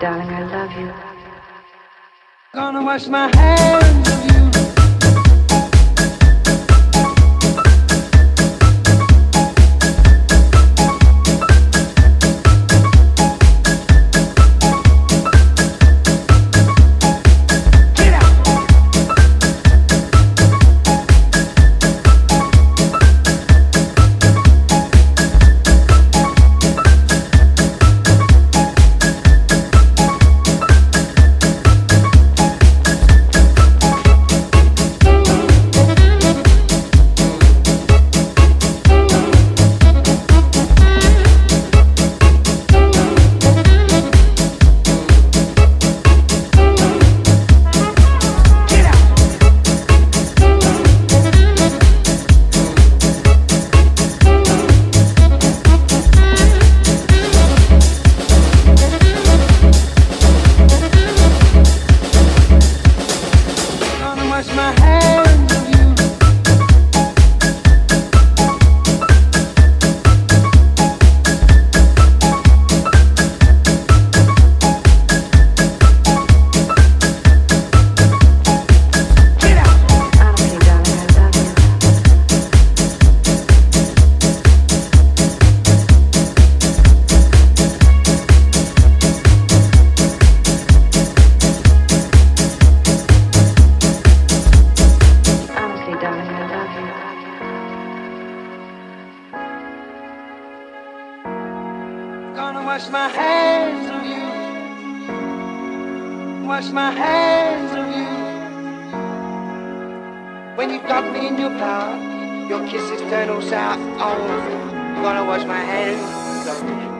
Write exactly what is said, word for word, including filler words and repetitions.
Darling, I love you. Gonna wash my hands of you. Gonna wash my hands of you. Wash my hands of you. When you got me in your power, your kisses turn all sour. Oh, gonna wash my hands of you.